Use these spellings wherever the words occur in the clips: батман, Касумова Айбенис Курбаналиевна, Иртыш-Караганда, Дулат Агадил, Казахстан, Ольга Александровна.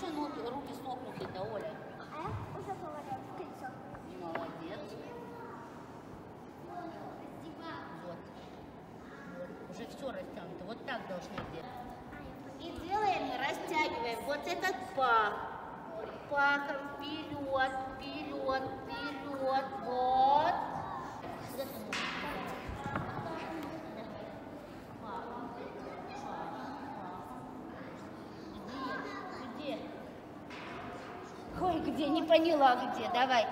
А что руки сопнуты-то, Оля? А я уже положила в кольцо. Молодец. Вот. Уже все растянуто. Вот так должны делать. И делаем, растягиваем. Вот этот пах. Пахом вперед, вперед, вперед. Вот. Ой, где? Не поняла, где. Давай.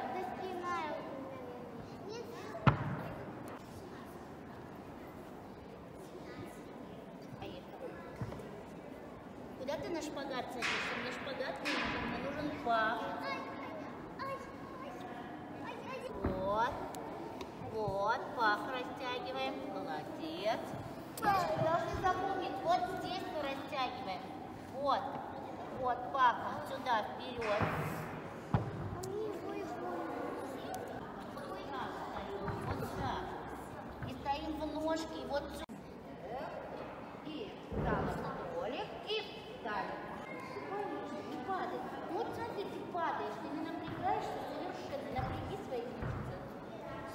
Куда ты на шпагат садишься? Мне шпагат не нужен, мне нужен пах. Вот. Вот, пах растягиваем. Молодец. Вы должны запомнить, вот здесь мы растягиваем. Вот. Вот пахом. Сюда, вперед. Вот сюда. И стоим в ножке. И вот сюда. И встала на столик. И встали. Ты падаешь. Вот смотри, ты падаешь. Ты не напрягаешься, совершенно. Напряги свои мышцы.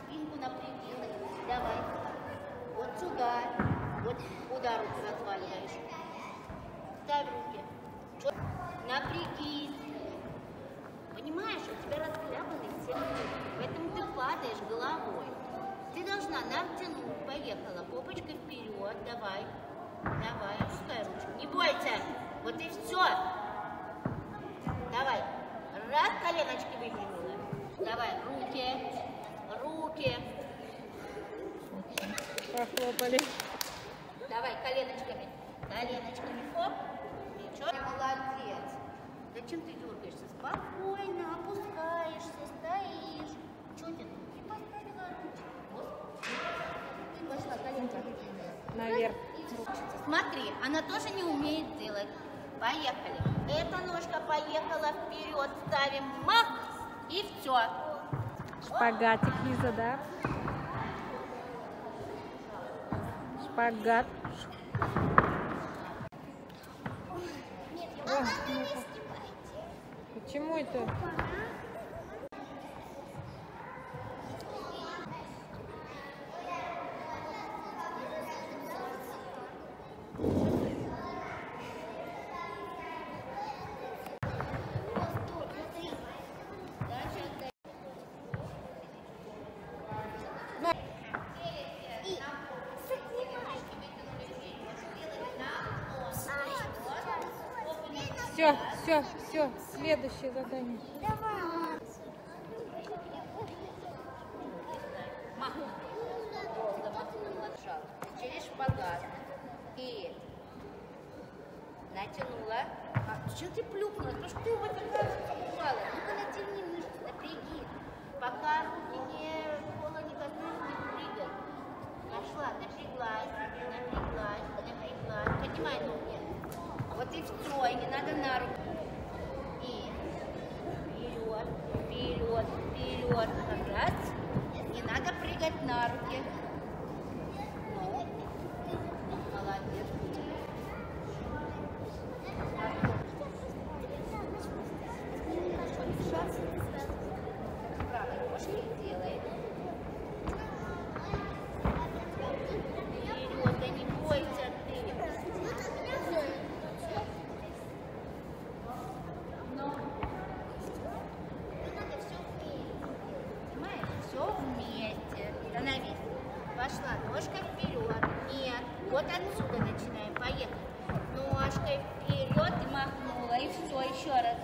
Спинку напряги. Давай. Вот сюда. Вот куда руку разваливаешь. Ставь руки. Напрягись. Понимаешь, у тебя расхлябаны все ноги, поэтому ты падаешь головой. Ты должна натянуть. Поехала. Попочкой вперед. Давай. Давай. Опускай ручку. Не бойся. Вот и все. Давай. Раз, коленочки выдвинула. Давай. Руки. Руки. Похлопали. Давай. Коленочками. Коленочками. Хоп. Молодец. Зачем ты дергаешься? Спокойно опускаешься, стоишь. Что ты? Ты поставила ручку. Вот. Ты пошла коленки. Наверх. Смотри, она тоже не умеет делать. Поехали. Эта ножка поехала вперед. Ставим мах. И все. Шпагатик, Лиза, да? Шпагат. О, почему это? Все, все, все, следующее задание. Давай. Маху. Через шпагат. И натянула. А, что ты плюкнула? Потому что ты в этот раз упала. Ну-ка натяни мышцы, напряги. Пока руки не пола не коснулись, не прыгай. Пошла, напряглась, напряглась, напряглась. Поднимай ноги. Вот и все, и не надо на руку. И вперед, вперед, вперед. Раз. Не надо прыгать на руки. Ну, молодец. Правой ножкой делаем. Вперед, да не бойся ты. Пошла ножкой вперед. Нет. Вот отсюда начинаем. Поехали. Ножкой вперед и махнула. И все, еще раз.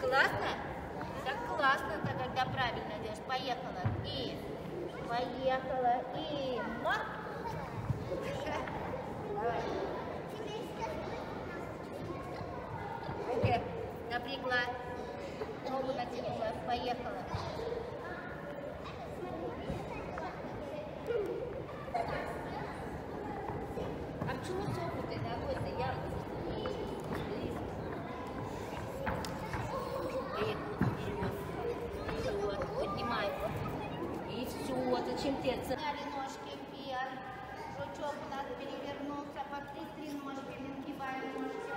Классно? Так классно-то, когда правильно делаешь. Поехала. И. Поехала. И. Мах. Давай. Руки напрягла. Ногу натянула. Поехала. Почему сопнутой ногой-то я вперед, поднимай. И все, зачем ты отца? Ножки вверх, жучок у нас перевернулся, по три ножки, нагибаем ножки.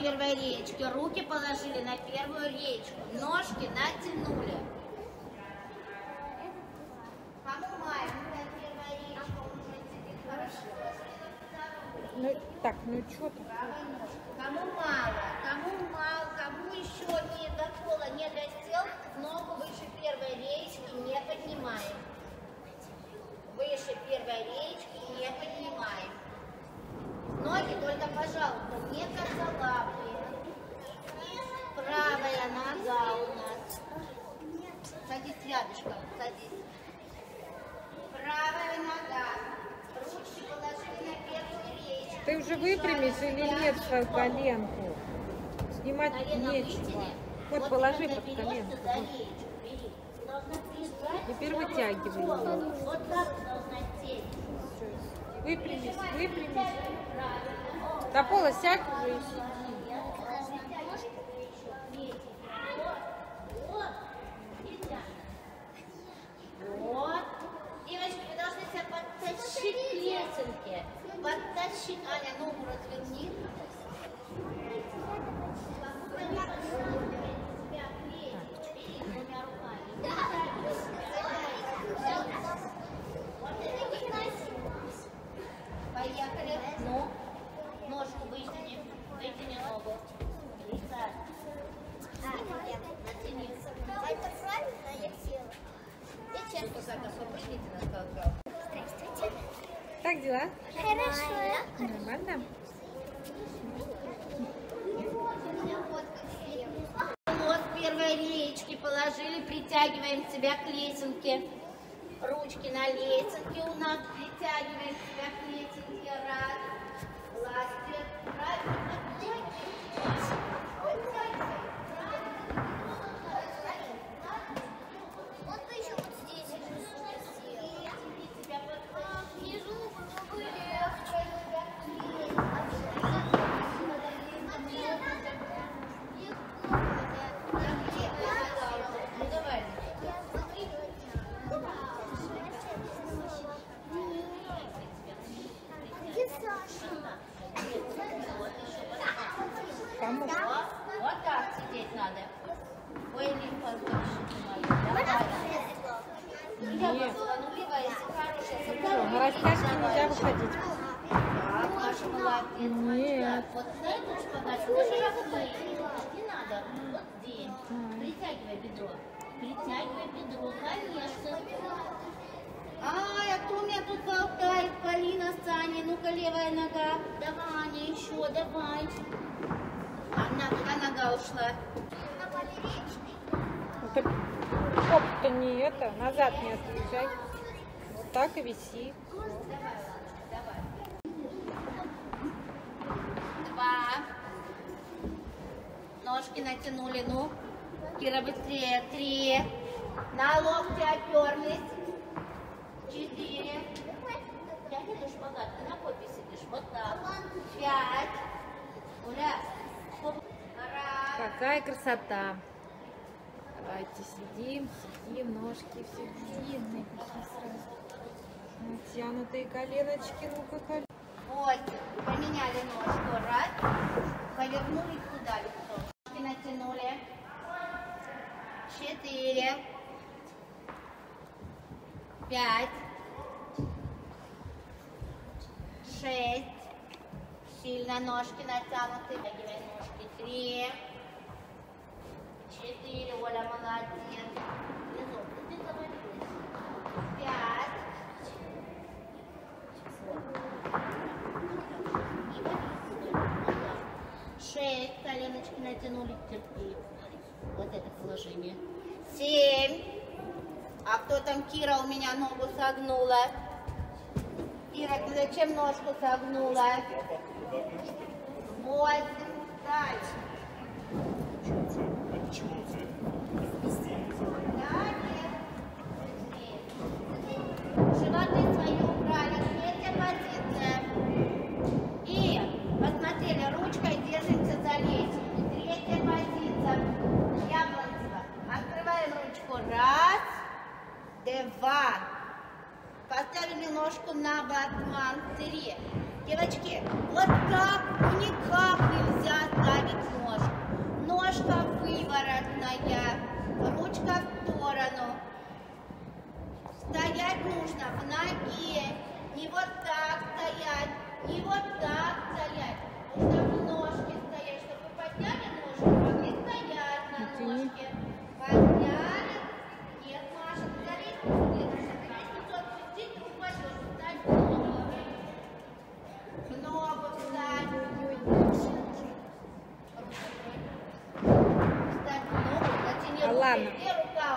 первой реечке, руки положили на первую реечку, ножки натянули. Поднимаем на первой реечке, уже теперь хорошо. Так, ну что ты? Кому мало, кому еще не до пола, не достел, ногу выше первой реечки не поднимаем. Выше первой реечки не поднимаем. Ноги только, пожалуйста, не косолапые. Правая нога у нас. Садись рядышком, садись. Правая нога. Ручки положили на первую речь. Ты уже выпрямись или нет свою коленку? Снимать нечего. Вот положи под коленку. Теперь вытягивай. Вот так должна сесть. Выпрямись, выпрямись. До пола сядь уже и сиди. Вот. Девочки, вы должны себя подтащить к лесенке. Подтащить. Аня, ногу разверни. Поехали. Ну, ножку вытяни. Вытяни ногу. Натяни. Это правильно, я села. Я честно за косом выйдите на столкал. Здравствуйте. Как дела? Хорошо. Нормально? Вот первой реечки положили, притягиваем себя к лесенке. Ручки на лесенке у нас, притягиваем себя к лесенке, раз, ластик, раз, вот ты еще вот здесь лежишь, и тебя под внизу, чтобы легче тебя клеить. Ну давай. Вот так сидеть надо. Ой, Лимпа, больше. Нет. На растяжке нельзя выходить. Так, Маша, молодец. Нет. Вот на эту подачу. Не надо. Вот здесь. Притягивай бедро. Притягивай бедро. Конечно. Ай, а кто у меня тут болтает? Полина, Саня, ну-ка, левая нога. Давай, Аня, еще, давай. Она, куда нога ушла? На поперечный. Оп-то не это, назад не отъезжай. Вот так и виси. Давай, давай. Два. Ножки натянули, ну. Кира, быстрее. Три. На локти оперлись. Четыре. Я не лишь шпагат, ты на попе сидишь. Вот так. Пять. Уля. Какая красота! Давайте сидим, сидим, ножки все длинные, натянутые коленочки, ну-ка, колен. Вот, поменяли ножку, раз, повернули туда лицо. И натянули. Четыре. Пять. Шесть. Сильно ножки натянуты. Вытягивай ножки. Три. Четыре. Оля, молодец. Лизок, ты завалилась. Пять. Шесть. Коленочки натянули. Терпи. Вот это положение. Семь. А кто там? Кира у меня ногу согнула. Кира, ты зачем ножку согнула? Восемь. Дальше. Почему ты? Далее. Животы свои убрали. Третья позиция. И посмотрели, ручкой держимся за лестницу. Третья позиция. Яблонева. Открываем ручку. Раз. Два. Поставили ножку на батман. Три. Девочки, вот как, никак нельзя ставить ножку. Ножка выворотная, ручка в сторону. Стоять нужно в ноге, не вот так стоять, не вот так стоять. Нужно в ножке стоять, чтобы вы подняли ножку, могли стоять на ножке. Подняли, нет, Маша, залезь, нет, чуть-чуть упадешь, встать в ногу. В ногу встать в ногу, затяни руки, где рука у нас?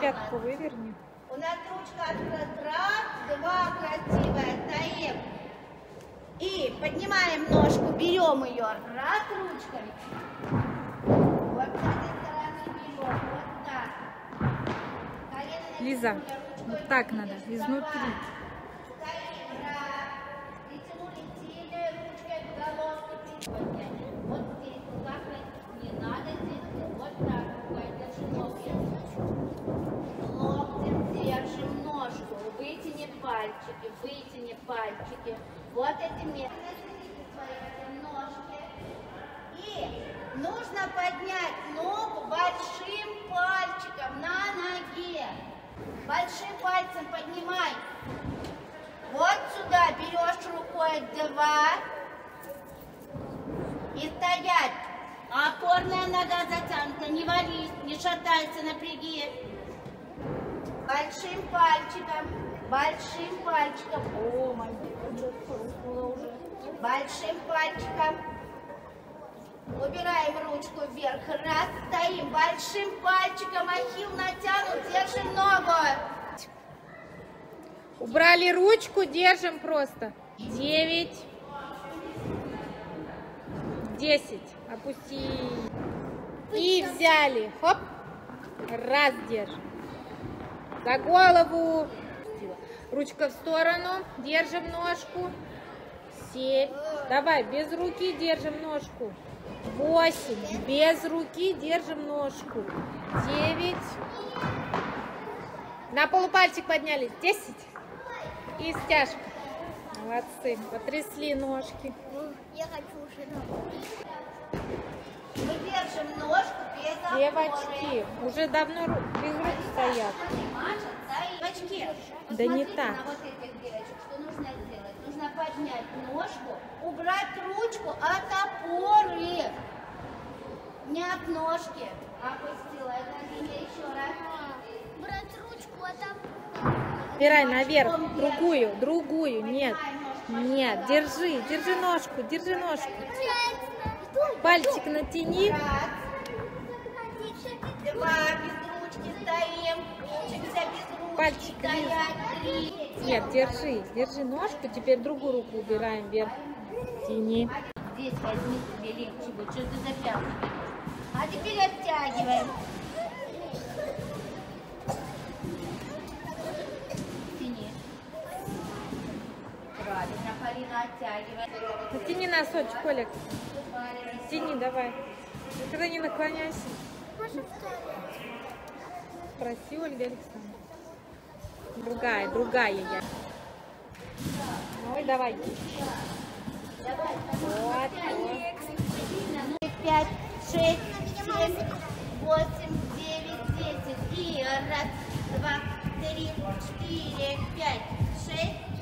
Пятку выверни. У нас ручка открыта. Раз, два, красивая, стоим. И поднимаем ножку, берем ее. Раз ручкой. Вот с этой стороны берем. Вот так. Лиза, вот так надо, изнутри. Стоим, раз. Притянули сильной ручкой к головке. Вот здесь, вот не надо здесь. Вот так, держи ногу. Держим ножку, вытяни пальчики, вот эти места. Засадите свои ножки. И нужно поднять ногу большим пальчиком на ноге. Большим пальцем поднимай. Вот сюда берешь рукой два. И стоять. Опорная нога затянута, не вались, не шатайся, напряги. Большим пальчиком, о, моя ручка уже, большим пальчиком убираем ручку вверх, раз, стоим, большим пальчиком ахилл натянут, держим ногу. Убрали ручку, держим просто. 9, 10, опусти. И взяли, хоп, раз держим. За голову. Ручка в сторону. Держим ножку. 7. Давай, без руки держим ножку. 8. Без руки держим ножку. 9. На полупальчик поднялись. 10. И стяжка. Молодцы. Потрясли ножки. Я хочу уже ножку. Мы держим ножку без опоры. Девочки, уже давно без рук стоят. Девочки, да не так. Вот этих девочек, что нужно сделать? Нужно поднять ножку, убрать ручку от опоры. Не от ножки. Опустила. Это еще раз. Убрать ручку от опоры. Убирай наверх. Другую, другую. Нет. Нет, держи. Держи ножку, держи ножку. Пальчик натяни. Раз. Два. Без ручки стоим. Учимся без ручки. Пальчик вниз. Нет, держи. Держи ножку. Теперь другую руку убираем вверх. Тяни. Здесь возьми себе легче. Что ты запял? А теперь оттягиваем. Тяни. Правильно, Полина, оттягиваем. Тяни носочек, Коля. Тяни, давай. Никогда не наклоняйся. Спроси Ольга Александровна. Другая, другая я. Ой, давай. Вот. 5, 6, 7, 8, 9, 10. И 1, 2, 3, 4, 5, 6.